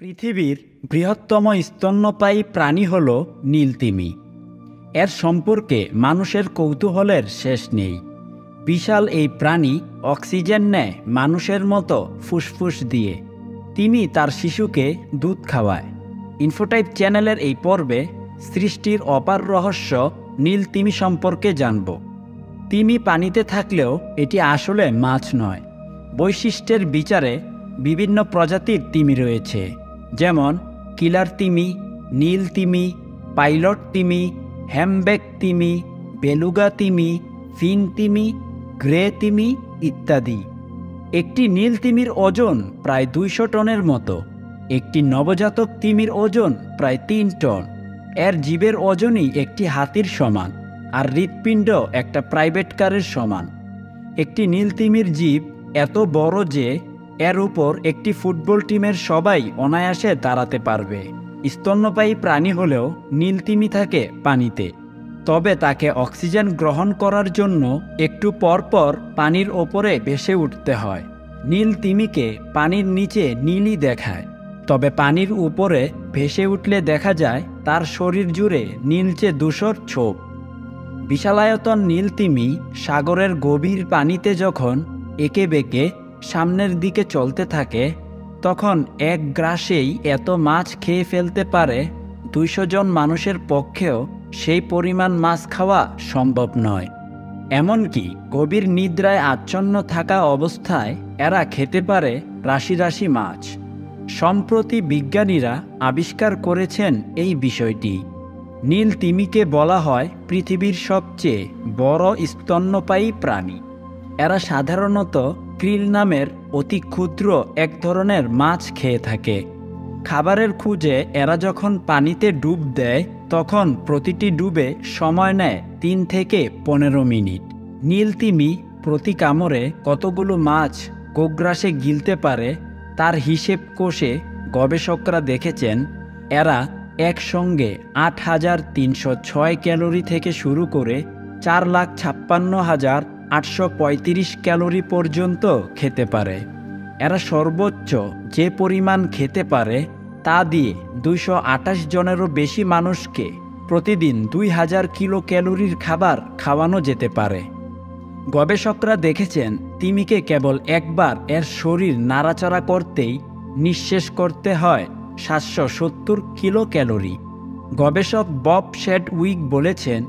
पृथिवीर बृहत्तम स्तन्यपायी प्राणी हलो नीलतिमी। एर सम्पर्के मानुषेर कौतूहलेर शेष नेई। विशाल ए प्राणी अक्सिजेन नेय मानुषेर मतो फुसफुस दिए। तिनी तार शिशुके दूध खावाय। इनफोटाइप चैनलेर ए पर्वे सृष्टिर अपार रहस्य नीलतिमी सम्पर्के जानबो। तिमी पानीते थाकलेओ एटी आसले माछ नय। वैशिष्ट्येर विचारे विभिन्न प्रजातिर तिमी रयेछे, जेमन किलार तिमी, नील तिमी, पाइलट तिमी, हैमबेक तिमी, बेलुगा तिमी, फिन तिमी, ग्रे तिमी इत्यादि। एक नील तिमिर ओजन प्राय 200 टनेर मतो। एक नवजातक तिमिर ओजन प्राय 3 टन। एर जीवेर ओजन ही एक हाथिर समान और हृत्पिंड एक प्राइवेट कारेर समान। एक नील तिमिर जीव एत बड़ जे एर ऊपर एक फुटबल टीमेर सबाई अनायासे दाड़ाते पारबे। स्तन्यपायी प्राणी हलेओ नीलतिमी थाके पानीते, तबे ताके अक्सिजेन ग्रहण करार जोन्नो एकटू परपर पानीर ओपरे भेसे उठते हय। नीलतिमीके पानीर नीचे नीली देखाय, तबे पानीर ऊपरे भेसे उठले देखा जाय तार शरीर जुड़े नीलचे धूसर छोप। विशालायतन नीलतिमी सागरेर गभीर पानीते जखन एके बेके सामनेर दिके चलते थाके तखन एक ग्रासेई एतो माछ खेये फेलते पारे 200 जन मानुषेर पक्षेओ सेई परिमाण माछ खावा सम्भव नय। एमनकि गभीर निद्राय आच्छन्न थाका अवस्थाय एरा खेते पारे राशि राशि माछ। सम्प्रति विज्ञानीरा आविष्कार करेछेन एई विषयटी। नीलतिमीके बला हय पृथिवीर सबचेये बड़ स्तन्यपायी प्राणी। एरा साधारणत क्रिल नामेर अति क्षुद्र एक धरनेर माछ खेये थाके। खाबारेर खुजे एरा जखन पानीते डूब देय तखन प्रतिटी डुबे समय नेय 3 থেকে 15 मिनट। नीलतिमी प्रति कामड़े कतगुलो माछ गोग्रासे गिलते पारे तार हिसेब कषे गवेषकरा देखेछेन एरा एक संगे 8306 क्यालोरी थेके शुरू करे 4,56,835 क्यालोरी पर्यन्त खेते पारे। एरा सर्वोच्च जे परिमाण खेते पारे ता दिए 228 जनेरो बेशी मानुषके प्रतिदिन 2000 किलो क्यालोरिर खाबार खावानो जेते पारे। गवेषकरा देखेछेन तिमीके केवल एकबार एर शरीर नाड़ाचाड़ा करतेई निःशेष करते हय 770 किलो क्यालोरी। गवेषक बब शेडविक बोलेछेन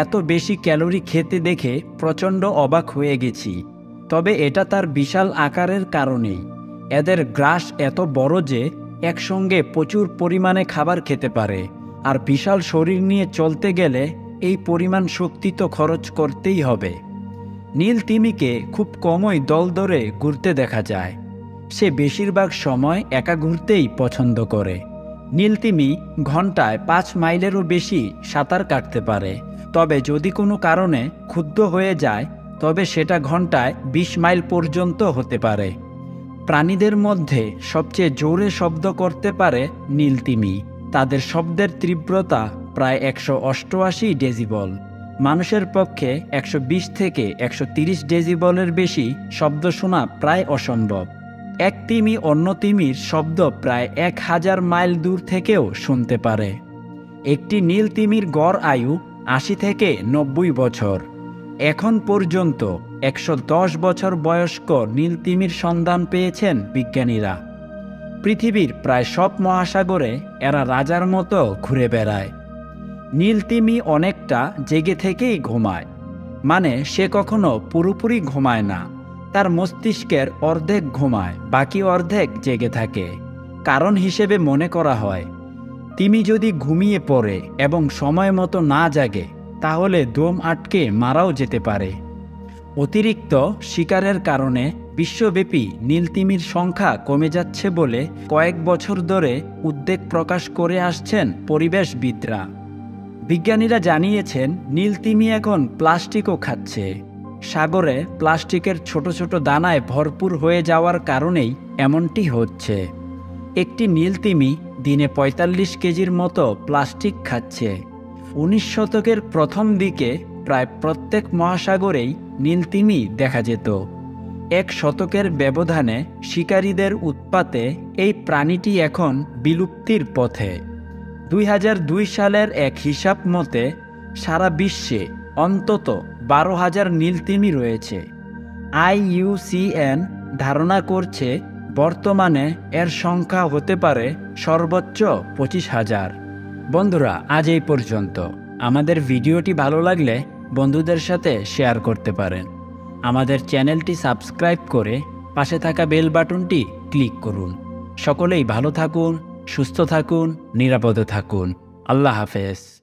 एत बेशी क्यालोरी खेते देखे प्रचंड अबाक हुए गेছি। तबे एटा तार विशाल आकारेर कारणेই। एদের ग्रास एत बड़ जे एक संगे प्रचुर परिमाणे खाबार खेते पारे और विशाल शरीर निये चलते गेले एई परिमाण शक्ति तो खरच करतेই होबे। नीलतिमीके खूब कमई दल धरे घुरते देखा जाय। से बेशिरभाग समय एका घुरतेई पछंद करे। नीलतिमी घंटाय 5 माइलेरो बेशी सातार काटते पारे, तबे यदि कोनो कारणे क्षुद्र होये जाय तबे सेटा घंटाय 20 माइल पर्यन्त होते पारे। प्राणीदेर मध्ये सबचेये जोरे शब्द करते पारे नीलतिमी। तादेर शब्देर तीव्रता प्राय 188 डेसिबल। मानुषेर पक्षे 120 थेके 130 डेसिबलेर बेशी शब्द शोना प्राय असम्भव। एक तिमी अन्य तिमिर शब्द प्राय 1000 माइल दूर थेकेओ शुनते पारे। एकटी नील तिमिर गड़ आयु 80 থেকে 90 বছर। एखन पर्यन्त 110 बछर बयस्क नील तिमिर सन्धान पेयेछेन विज्ञानीरा। पृथिवीर प्राय सब महासागरे एरा राजार मतो घुरे बेड़ाय। नीलतिमी अनेकटा जेगे थेकेई घुमाय, माने से कखनो पुरोपुरी घुमाय ना। तार मस्तिष्केर अर्धेक घुमाय बाकी अर्धेक जेगे थाके। कारण हिसेबे मने करा हय तिमी यदि घुमिये पड़े एबं समय मतो ना जागे ताहले दम आटके माराओ जेते पारे। अतिरिक्त शिकारेर कारणे विश्वव्यापी नीलतिमिर संख्या कमे जाच्छे बोले कयेक बछर धरे उद्वेग प्रकाश करे आसछेन परिवेशविदरा। विज्ञानीरा जानियेछेन नीलतिमी एखन प्लास्टिकओ खाच्छे। सागरे प्लास्टिकेर छोटो छोटो दानाय भरपूर हो जावार कारणेई एमनटी होच्छे। एकटी नीलतिमी दिने 45 केजिर मतो प्लास्टिक खाच्छे। 19 शतकेर प्रथम दिके प्राय प्रत्येक महासागरेई नीलतिमी देखा जेत। एक शतकेर व्यवधाने शिकारीदेर उत्पाते এই প্রাণীটি এখন বিলুপ্তির পথে। 2002 সালের এক হিসাব মতে সারা বিশ্বে অন্তত 12,000 নীলতিমি রয়েছে। IUCN ধারণা করছে বর্তমানে এর সংখ্যা হতে পারে সর্বোচ্চ 25,000। বন্ধুরা, আজ এই পর্যন্ত। আমাদের ভিডিওটি ভালো লাগলে বন্ধুদের সাথে শেয়ার করতে পারেন। আমাদের চ্যানেলটি সাবস্ক্রাইব করে পাশে থাকা বেল বাটনটি ক্লিক করুন। সকলেই ভালো থাকুন, সুস্থ থাকুন, নিরাপদে থাকুন। আল্লাহ হাফেজ।